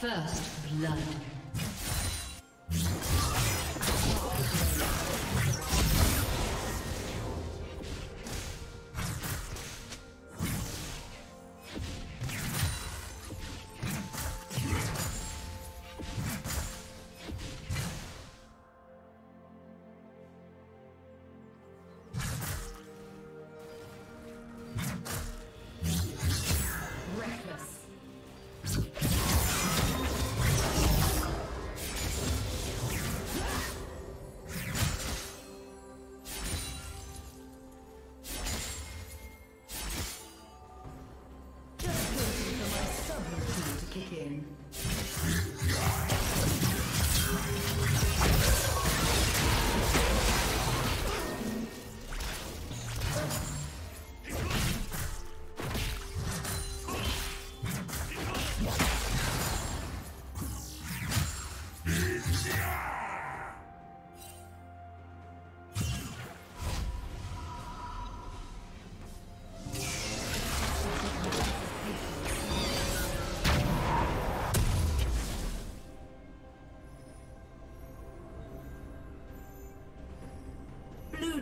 First blood.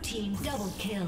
Team double kill.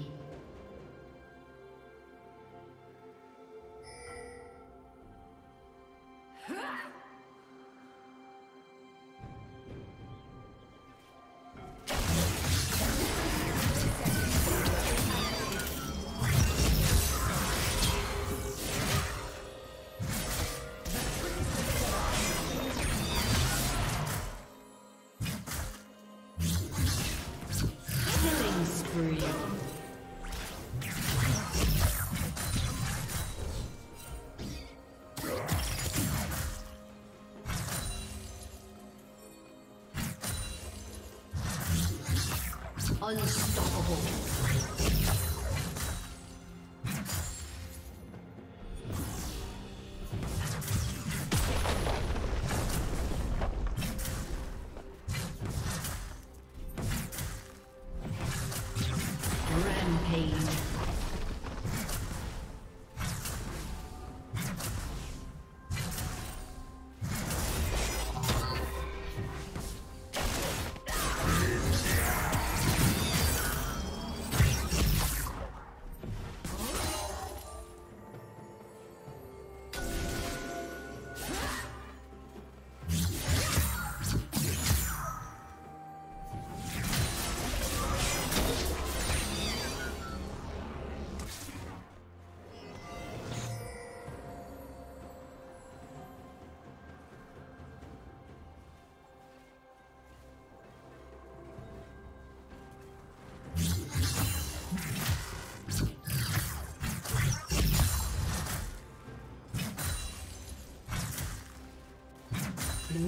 Radio. Blue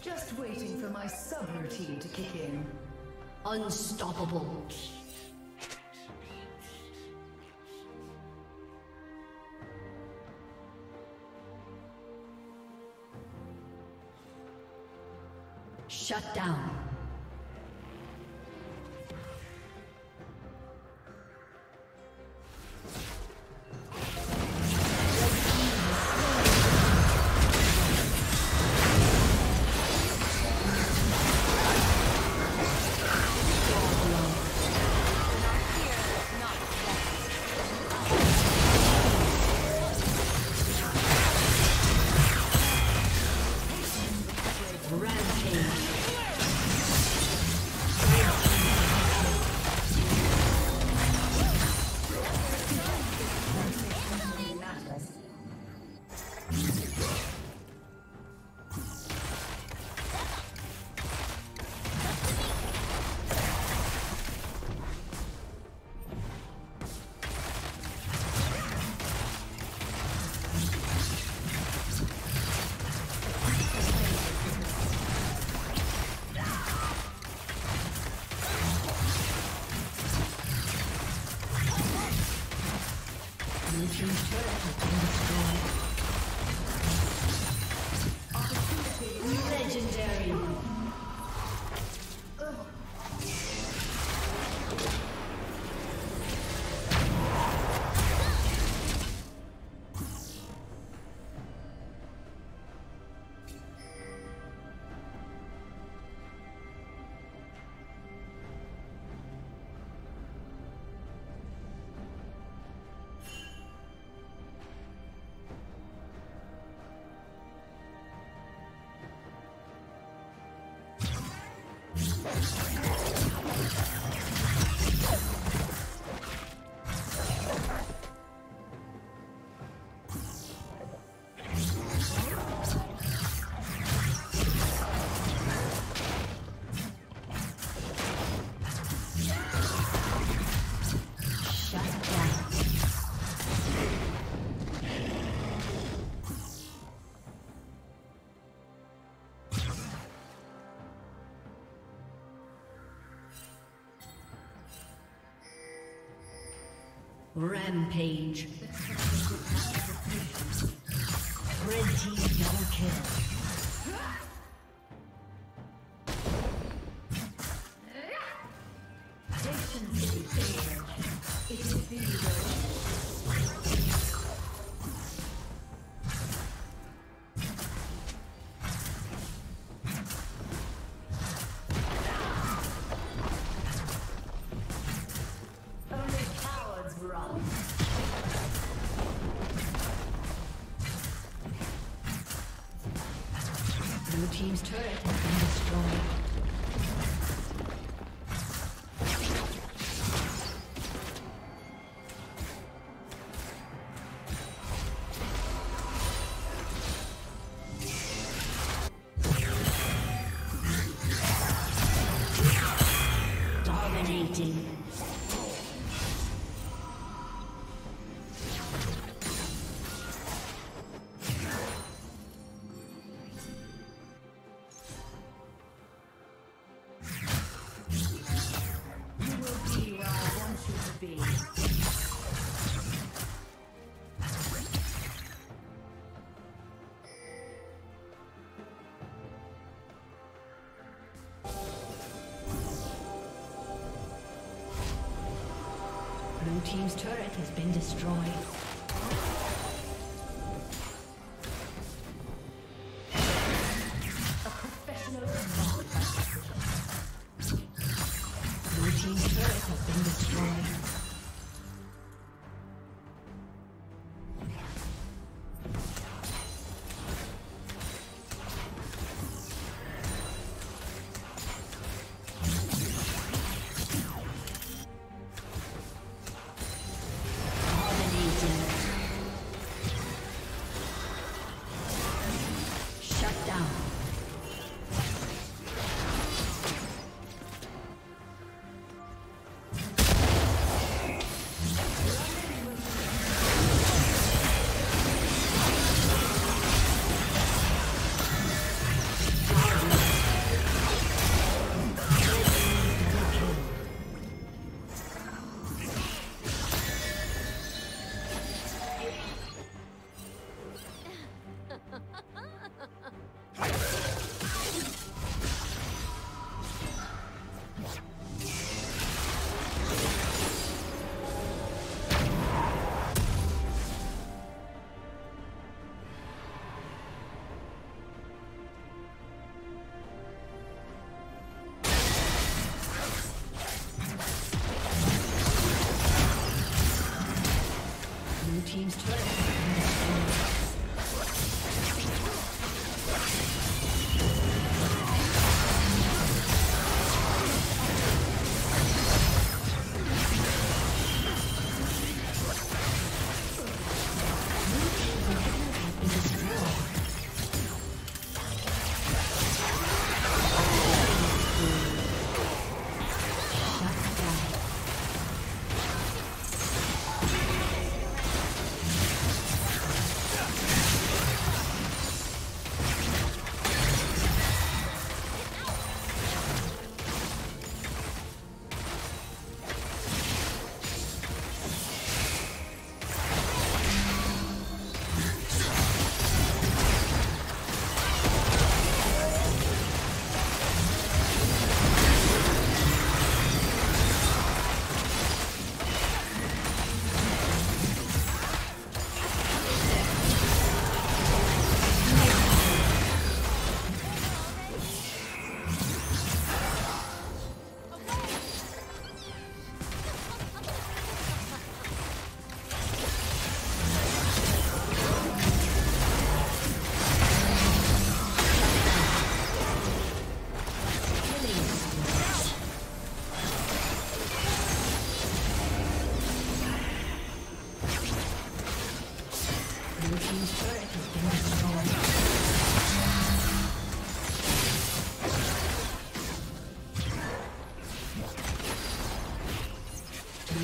Just waiting for my subroutine to kick in. Unstoppable. Shut down. Rampage. Red team double kill. Team's turret has been destroyed. Blue team's turret has been destroyed. Team's turret has been Blue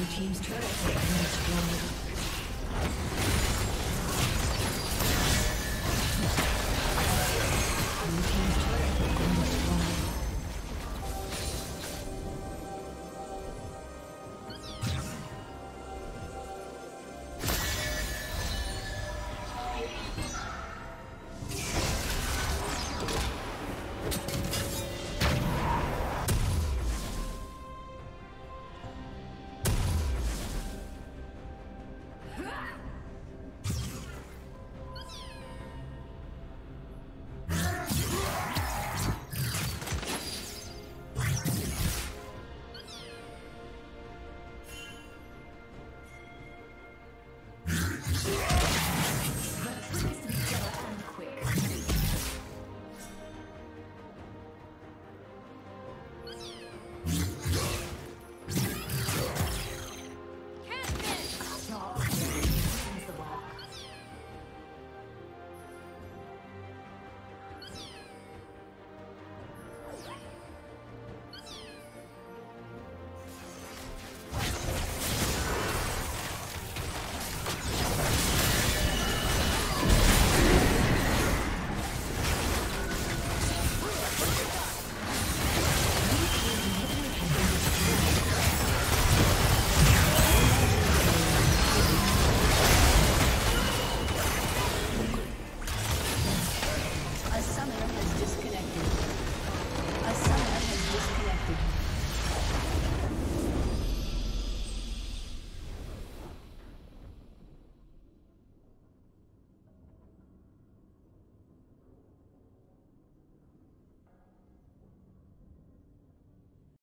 team's turret has been destroyed.